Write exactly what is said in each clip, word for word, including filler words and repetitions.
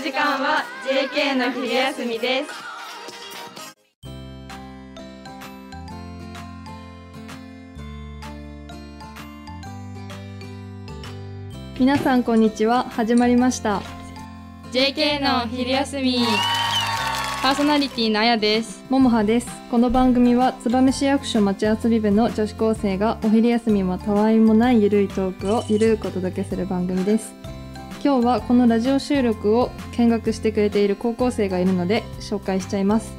の時間は ジェーケー の昼休みです。皆さんこんにちは。始まりました ジェーケー の昼休み。パーソナリティのあやです。ももはです。この番組は燕市役所町遊び部の女子高生がお昼休みもたわいもないゆるいトークをゆるくお届けする番組です。今日はこのラジオ収録を見学してくれている高校生がいるので紹介しちゃいます。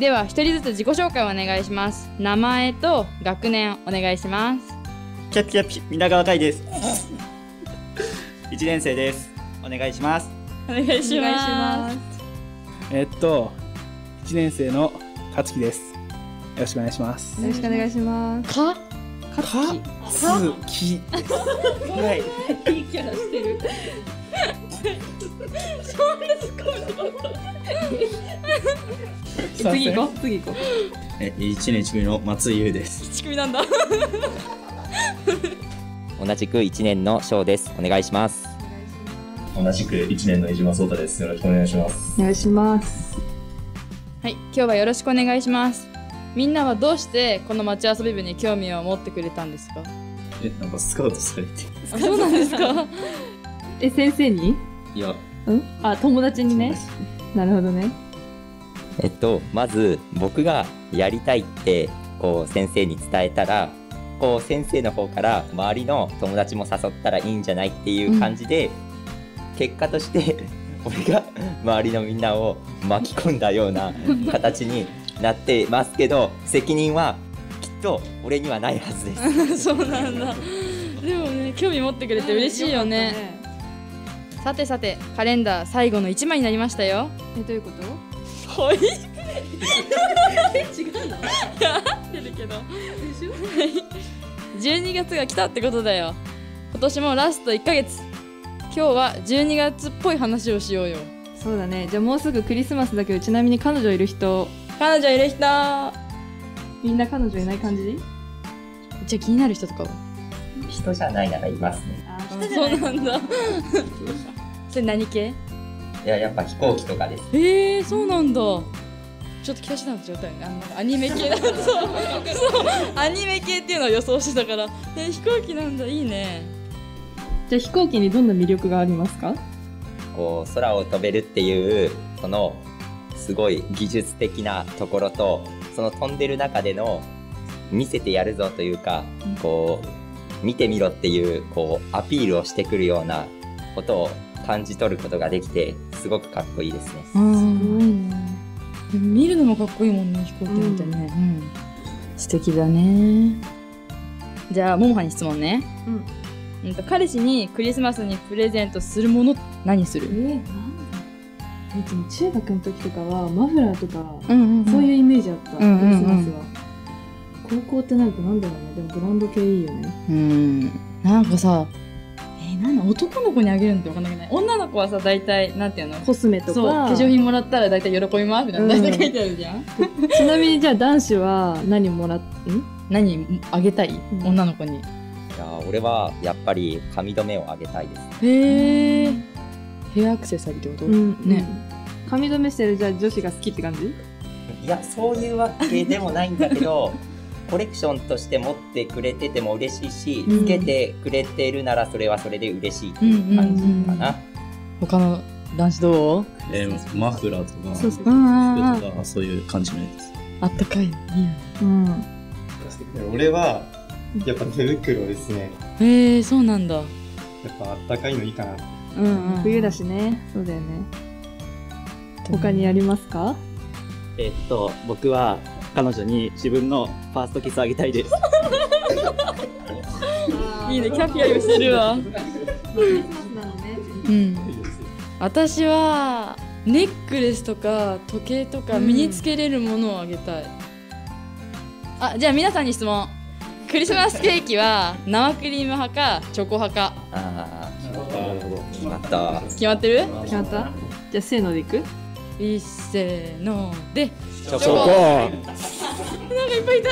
では一人ずつ自己紹介をお願いします。名前と学年お願いします。キャピキャピ、皆川海です。いちねん生です。お願いします。お願いします。えっと、いちねん生のかつきです。よろしくお願いします。よろしくお願いします。か、かつきです。はい。いいキャラしてる。そんなすごいこと。次行こう。次行こう。え、いちねんいち組の松井優です。いち組なんだ。同じくいちねんの翔です。お願いします。同じくいちねんの江島聡太です。よろしくお願いします。お願いします。はい、今日はよろしくお願いします。みんなはどうしてこの町遊び部に興味を持ってくれたんですか？え、なんかスカウトされて。あ、そうなんですか。え、先生に？いや、うん、あ、友達にね。なるほどね。えっと、まず僕がやりたいってこう先生に伝えたら、こう先生の方から周りの友達も誘ったらいいんじゃないっていう感じで、うん、結果として俺が周りのみんなを巻き込んだような形になってますけど責任はきっと俺にはないはずです。そうなんだ。でもね、興味持ってくれて嬉しいよね。さてさて、カレンダー最後のいちまいになりましたよ。え、どういうこと？はい。違うの？いや、合ってるけど。じゅうにがつが来たってことだよ。今年もラストいっかげつ。今日はじゅうにがつっぽい話をしようよ。そうだね。じゃあもうすぐクリスマスだけど、ちなみに彼女いる人？彼女いる人。みんな彼女いない感じ？じゃあ気になる人とかは？人じゃないならいますね。あ、人じゃない。そうなんだ。それ何系？いや、やっぱ飛行機とかです。えー、そうなんだ。ちょっと期待してたの状態、あのアニメ系だそうそうアニメ系っていうのを予想してたから、え、飛行機なんだ、いいね。じゃあ飛行機にどんな魅力がありますか？こう空を飛べるっていうそのすごい技術的なところと、その飛んでる中での見せてやるぞというか、うん、こう見てみろっていうこうアピールをしてくるようなことを感じ取ることができて、すごくかっこいいですね。すごいね。見るのもかっこいいもんね、飛行機なんてね、うんうん、素敵だね。じゃあももはに質問ね、うん、彼氏にクリスマスにプレゼントするもの何する？えー、なんだ、えー、中学の時とかはマフラーとか、うんうんうん、そういうイメージあった、うんうんうん、クリスマスは、うんうん、高校ってなるとなんだろうね。でもブランド系いいよね。うん、なんかさ、えー、なん男の子にあげるのって分かんなくない？女の子はさ、大体なんていうの、コスメとか化粧品もらったら大体喜びますみたいな、うん、大体書いてあるじゃん。ちなみにじゃあ男子は何もらっん何あげたい、うん、女の子に？いや、俺はやっぱり髪留めをあげたいです。へー、ヘアアクセサリーってこと、うん、ね、うん、髪留めしてる。じゃあ女子が好きって感じ？いや、そういうわけでもないんだけどコレクションとして持ってくれてても嬉しいし、つけてくれてるならそれはそれで嬉しいっていう感じかな。他の男子どう？えー、マフラーとか服とかそういう感じのやつ。あったかいね。うん。俺はやっぱ手袋ですね。へー、そうなんだ。やっぱあったかいのいいかな。うんうん。冬だしね。そうだよね。他にありますか？えー、っと僕は。彼女に自分のファーストキスあげたいです。いいね、キャピキャピしてるわ。うん、私はネックレスとか時計とか身につけれるものをあげたい。あ、じゃあ皆さんに質問。クリスマスケーキは生クリーム派かチョコ派か。ああ、決まった。決まってる？決まった。じゃあせーのでいく？いっせーのでチョコ。なんかいっぱいいた。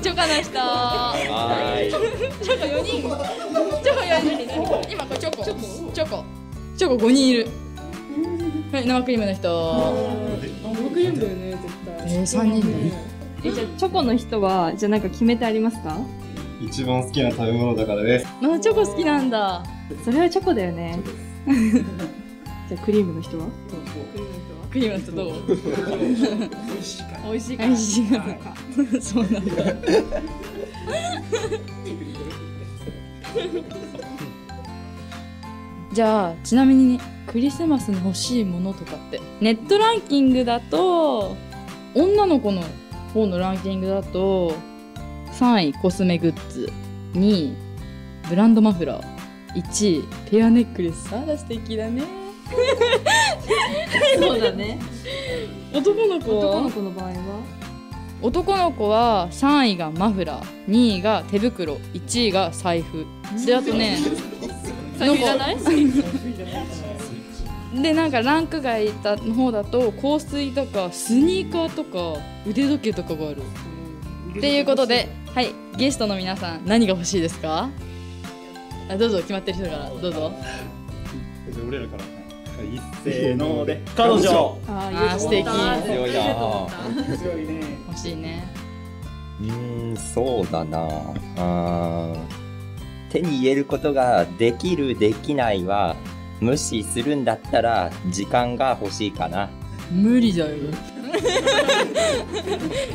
チョカな人。はい。チョコ四人。チョコ四人。今これチョコ。チョコ。チョコ。チョコ五人いる。はい、生クリームの人。生クリームだよね、絶対。え、三人だよね。え、じゃあチョコの人はじゃあなんか決めてありますか？一番好きな食べ物だからです。あ、チョコ好きなんだ。それはチョコだよね。じゃあクリームの人は？クリームの人どう？美味しいか。美味しいか。美味しいか。そうなんだ。じゃあちなみにクリスマスに欲しいものとかってネットランキングだと女の子の方のランキングだとさんいコスメグッズ、にいブランドマフラー、いちいペアネックレス。あら素敵だね。そうだね。男の子男の子の場合は男の子はさんいがマフラー、にいが手袋、いちいが財布で、あとね財布じゃないで、なんかランク外の方だと香水とかスニーカーとか腕時計とかがあるっていうことで、はい、ゲストの皆さん何が欲しいですか？あ、どうぞ決まってる人からどうぞ。じゃあ俺らから一斉ので彼女。ああ素敵。強いな。強いね。欲しいね。うーん、そうだな。あー、手に入れることができるできないは無視するんだったら時間が欲しいかな。無理だよ。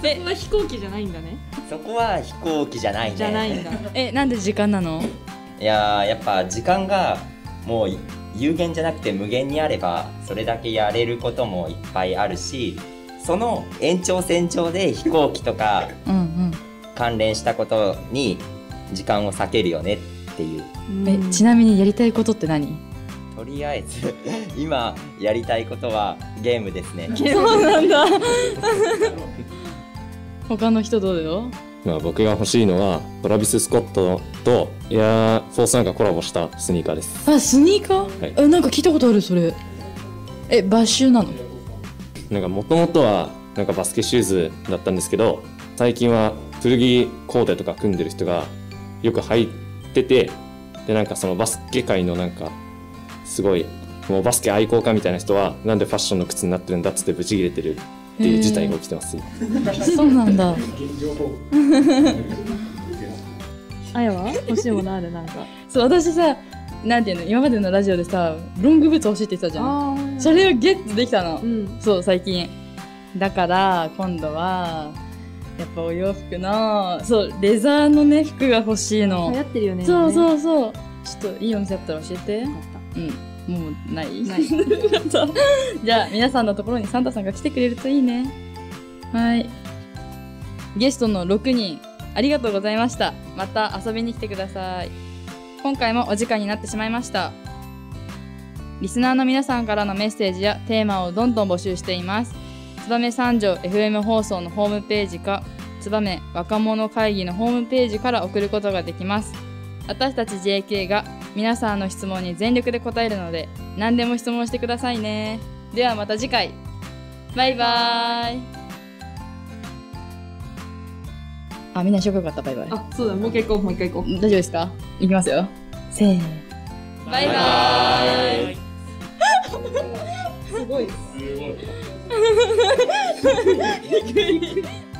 え、そこは飛行機じゃないんだね。そこは飛行機じゃないね。じゃないんだ。え、なんで時間なの？いやー、やっぱ時間がもう有限じゃなくて無限にあればそれだけやれることもいっぱいあるし、その延長線上で飛行機とかうん、うん、関連したことに時間を割けるよねっていう。え、ちなみにやりたいことって何？とりあえず今やりたいことはゲームですね。そうなんだ。他の人どうだよ。まあ僕が欲しいのはトラビス・スコットとエアフォースなんかコラボしたスニーカーです。あ、スニーカー？はい、え、なんか聞いたことあるそれ。え、バッシュなの？なんかもともとはなんかバスケシューズだったんですけど、最近は古着コーデとか組んでる人がよく履いてて、でなんかそのバスケ界のなんかすごいもうバスケ愛好家みたいな人はなんでファッションの靴になってるんだっつってブチ切れてるっていう事態が起きてます。そうなんだ。あやは欲しいものある？なんかそう、私さ、なんていうの、今までのラジオでさロングブーツ欲しいって言ってたじゃん。それをゲットできたの、うん、そう最近だから、今度はやっぱお洋服のそうレザーのね服が欲しいの。流行ってるよね。そうそうそう、ちょっといいお店あったら教えて。うん、もうないない。じゃあ皆さんのところにサンタさんが来てくれるといいね。はい、ゲストのろくにんありがとうございました。また遊びに来てください。今回もお時間になってしまいました。リスナーの皆さんからのメッセージやテーマをどんどん募集しています。燕三条 エフエム 放送のホームページか燕若者会議のホームページから送ることができます。私たち ジェーケー が皆さんの質問に全力で答えるので、何でも質問してくださいね。ではまた次回。バイバーイ。あ、みんな一緒よかった。バイバイ。あ、そうだ、もう一回行こう、もう一回行こう。大丈夫ですか？行きますよ。せーの。バイバーイ。すごい。すごい。